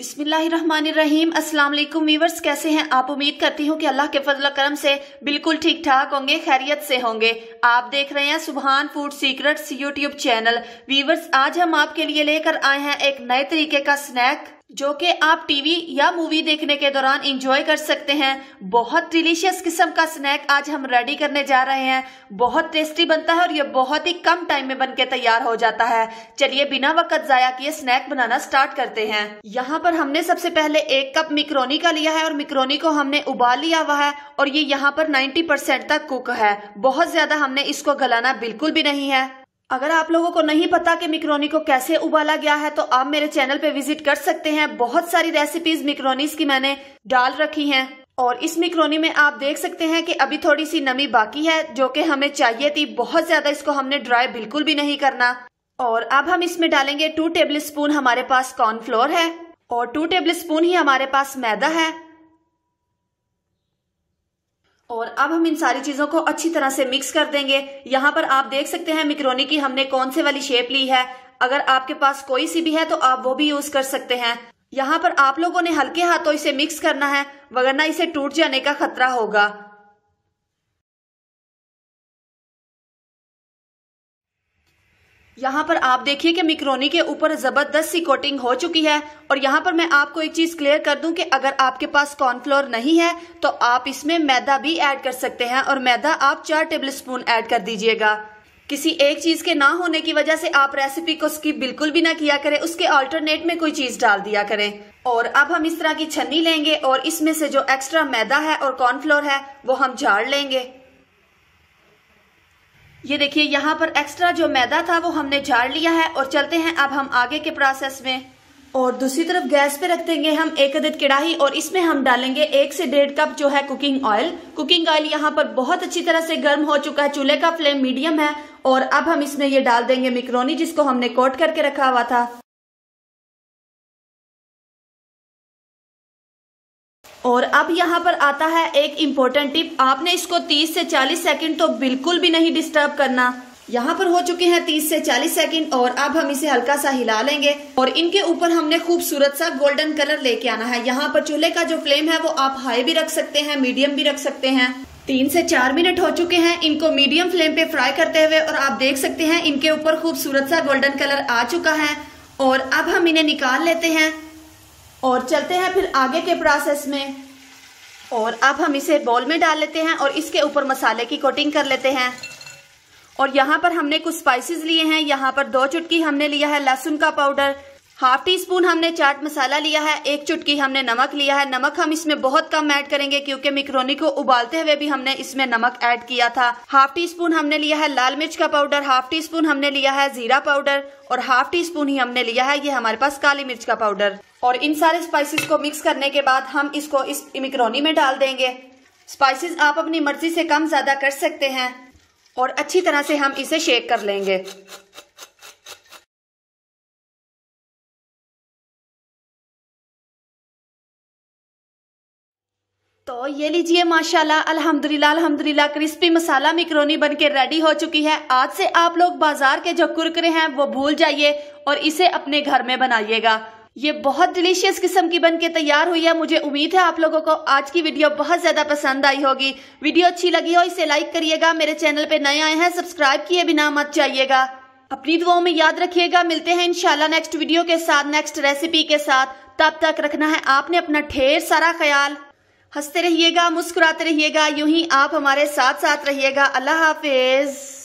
बिस्मिल्लाहिर्रहमानिर्रहीम। अस्सलाम वालेकुम व्यूअर्स, कैसे हैं आप? उम्मीद करती हूँ कि अल्लाह के फजल करम से बिल्कुल ठीक ठाक होंगे, खैरियत से होंगे। आप देख रहे हैं Subhan food secrets YouTube channel. Viewers, आज हम आपके लिए लेकर आए हैं एक नए तरीके का स्नैक जो कि आप टीवी या मूवी देखने के दौरान एंजॉय कर सकते हैं। बहुत डिलीशियस किस्म का स्नैक आज हम रेडी करने जा रहे हैं। बहुत टेस्टी बनता है और ये बहुत ही कम टाइम में बनके तैयार हो जाता है। चलिए बिना वक्त जाया किए स्नैक बनाना स्टार्ट करते हैं। यहाँ पर हमने सबसे पहले 1 कप मैक्रोनी का लिया है और मैक्रोनी को हमने उबाल लिया हुआ है और ये यहाँ पर 90% तक कुक है। बहुत ज्यादा हमने इसको गलाना बिल्कुल भी नहीं है। अगर आप लोगों को नहीं पता कि मैक्रोनी को कैसे उबाला गया है तो आप मेरे चैनल पे विजिट कर सकते हैं। बहुत सारी रेसिपीज मैक्रोनीज की मैंने डाल रखी हैं। और इस मैक्रोनी में आप देख सकते हैं कि अभी थोड़ी सी नमी बाकी है जो कि हमें चाहिए थी। बहुत ज्यादा इसको हमने ड्राई बिल्कुल भी नहीं करना। और अब हम इसमें डालेंगे 2 टेबल स्पून, हमारे पास कॉर्नफ्लोर है और 2 टेबल स्पून ही हमारे पास मैदा है। और अब हम इन सारी चीजों को अच्छी तरह से मिक्स कर देंगे। यहाँ पर आप देख सकते हैं मैक्रोनी की हमने कौन से वाली शेप ली है। अगर आपके पास कोई सी भी है तो आप वो भी यूज कर सकते हैं। यहाँ पर आप लोगों ने हल्के हाथों इसे मिक्स करना है, वरना इसे टूट जाने का खतरा होगा। यहाँ पर आप देखिए कि मैक्रोनी के ऊपर जबरदस्त सी कोटिंग हो चुकी है। और यहाँ पर मैं आपको एक चीज क्लियर कर दूं कि अगर आपके पास कॉर्नफ्लोर नहीं है तो आप इसमें मैदा भी ऐड कर सकते हैं और मैदा आप 4 टेबल स्पून ऐड कर दीजिएगा। किसी एक चीज के ना होने की वजह से आप रेसिपी को स्किप बिल्कुल भी ना किया करें, उसके अल्टरनेट में कोई चीज डाल दिया करें। और अब हम इस तरह की छन्नी लेंगे और इसमें से जो एक्स्ट्रा मैदा है और कॉर्नफ्लोर है वो हम झाड़ लेंगे। ये देखिए यहाँ पर एक्स्ट्रा जो मैदा था वो हमने झाड़ लिया है। और चलते हैं अब हम आगे के प्रोसेस में। और दूसरी तरफ गैस पे रख देंगे हम एक अदद कड़ाही और इसमें हम डालेंगे 1 से 1.5 कप जो है कुकिंग ऑयल। कुकिंग ऑयल यहाँ पर बहुत अच्छी तरह से गर्म हो चुका है, चूल्हे का फ्लेम मीडियम है। और अब हम इसमें ये डाल देंगे मैक्रोनी जिसको हमने कोट करके रखा हुआ था। और अब यहाँ पर आता है एक इम्पोर्टेंट टिप, आपने इसको 30 से 40 सेकंड तो बिल्कुल भी नहीं डिस्टर्ब करना। यहाँ पर हो चुके हैं 30 से 40 सेकंड और अब हम इसे हल्का सा हिला लेंगे। और इनके ऊपर हमने खूबसूरत सा गोल्डन कलर लेके आना है। यहाँ पर चूल्हे का जो फ्लेम है वो आप हाई भी रख सकते हैं, मीडियम भी रख सकते हैं। 3 से 4 मिनट हो चुके हैं, इनको मीडियम फ्लेम पे फ्राई करते हुए। और आप देख सकते हैं इनके ऊपर खूबसूरत सा गोल्डन कलर आ चुका है। और अब हम इन्हें निकाल लेते हैं और चलते हैं फिर आगे के प्रोसेस में। और अब हम इसे बाउल में डाल लेते हैं और इसके ऊपर मसाले की कोटिंग कर लेते हैं। और यहाँ पर हमने कुछ स्पाइसेस लिए हैं। यहाँ पर 2 चुटकी हमने लिया है लहसुन का पाउडर, 1/2 टीस्पून हमने चाट मसाला लिया है, 1 चुटकी हमने नमक लिया है। नमक हम इसमें बहुत कम ऐड करेंगे क्योंकि मैक्रोनी को उबालते हुए भी हमने इसमें नमक ऐड किया था। 1/2 टीस्पून हमने लिया है लाल मिर्च का पाउडर, 1/2 टीस्पून हमने लिया है जीरा पाउडर और 1/2 टीस्पून ही हमने लिया है ये हमारे पास काली मिर्च का पाउडर। और इन सारे स्पाइसेस को मिक्स करने के बाद हम इसको इस मैक्रोनी में डाल देंगे। स्पाइसेस आप अपनी मर्जी से कम ज्यादा कर सकते हैं। और अच्छी तरह से हम इसे शेक कर लेंगे। तो ये लीजिए माशाल्लाह अल्हम्दुलिल्लाह अल्हम्दुलिल्लाह क्रिस्पी मसाला मैक्रोनी बनके रेडी हो चुकी है। आज से आप लोग बाजार के जो कुरकुरे हैं वो भूल जाइए और इसे अपने घर में बनाइएगा। ये बहुत डिलीशियस किस्म की बनके तैयार हुई है। मुझे उम्मीद है आप लोगों को आज की वीडियो बहुत ज्यादा पसंद आई होगी। वीडियो अच्छी लगी हो इसे लाइक करिएगा। मेरे चैनल पे नए आए हैं सब्सक्राइब किए बिना मत जाइएगा। अपनी दुआओं में याद रखिएगा। मिलते हैं इंशाल्लाह नेक्स्ट वीडियो के साथ, नेक्स्ट रेसिपी के साथ। तब तक रखना है आपने अपना ढेर सारा ख्याल। हंसते रहिएगा, मुस्कुराते रहिएगा, यूं ही आप हमारे साथ रहिएगा। अल्लाह हाफिज।